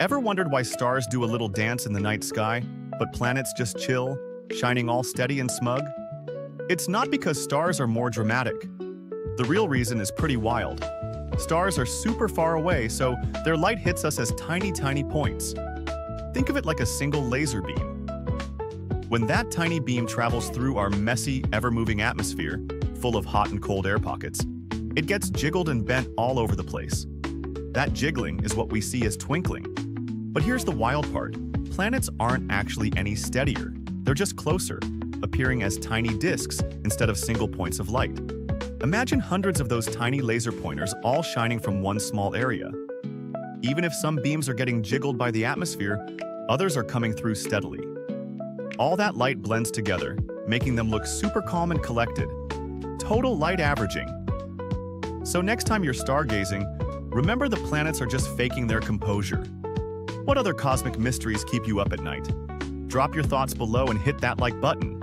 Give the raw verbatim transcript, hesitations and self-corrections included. Ever wondered why stars do a little dance in the night sky, but planets just chill, shining all steady and smug? It's not because stars are more dramatic. The real reason is pretty wild. Stars are super far away, so their light hits us as tiny, tiny points. Think of it like a single laser beam. When that tiny beam travels through our messy, ever-moving atmosphere, full of hot and cold air pockets, it gets jiggled and bent all over the place. That jiggling is what we see as twinkling. But here's the wild part. Planets aren't actually any steadier. They're just closer, appearing as tiny disks instead of single points of light. Imagine hundreds of those tiny laser pointers all shining from one small area. Even if some beams are getting jiggled by the atmosphere, others are coming through steadily. All that light blends together, making them look super calm and collected. Total light averaging. So next time you're stargazing, remember the planets are just faking their composure. What other cosmic mysteries keep you up at night? Drop your thoughts below and hit that like button.